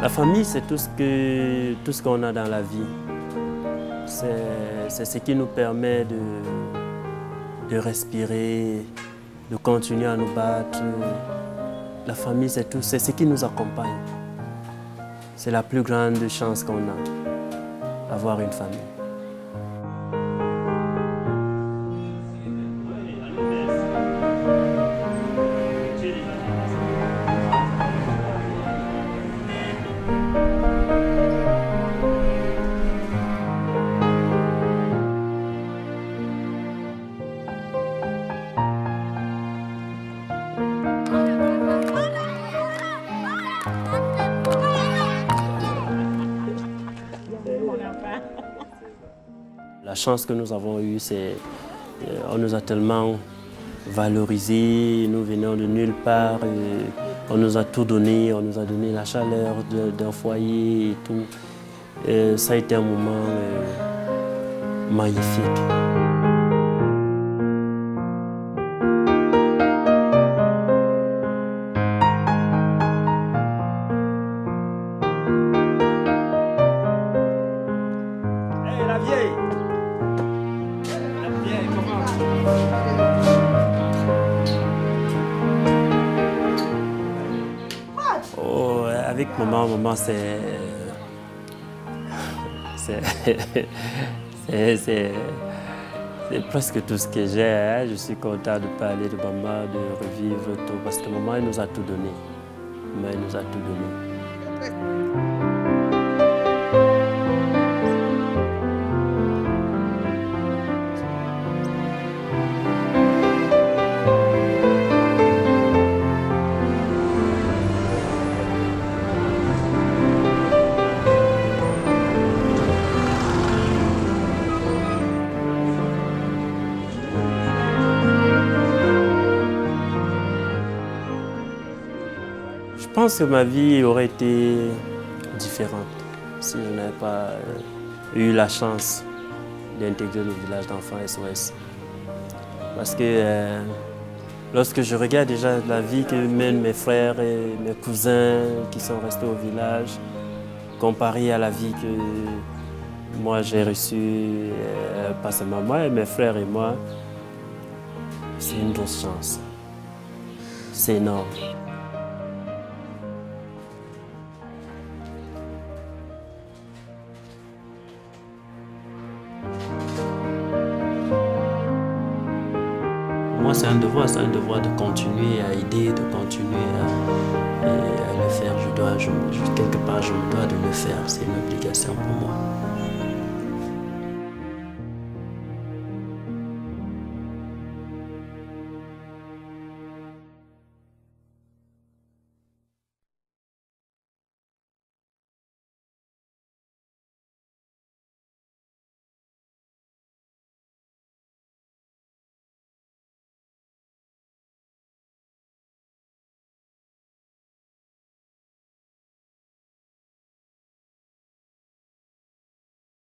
La famille, c'est tout ce qu'on a dans la vie. C'est ce qui nous permet de respirer, de continuer à nous battre. La famille, c'est tout, c'est ce qui nous accompagne. C'est la plus grande chance qu'on a, avoir une famille. La chance que nous avons eue, c'est qu'on nous a tellement valorisés, nous venons de nulle part, on nous a tout donné, on nous a donné la chaleur d'un foyer et tout. Et ça a été un moment magnifique. Hey, la vieille! Oh, avec maman, c'est presque tout ce que j'ai. Hein. Je suis content de parler de maman, de revivre tout, parce que maman, elle nous a tout donné. Maman, elle nous a tout donné. Je pense que ma vie aurait été différente si je n'avais pas eu la chance d'intégrer le village d'enfants SOS. Parce que lorsque je regarde déjà la vie que mènent mes frères et mes cousins qui sont restés au village, comparé à la vie que moi j'ai reçue par sa maman et mes frères et moi, c'est une grosse chance. C'est énorme. Moi, c'est un devoir de continuer à aider, de continuer à le faire. Quelque part, je me dois de le faire. C'est une obligation pour moi.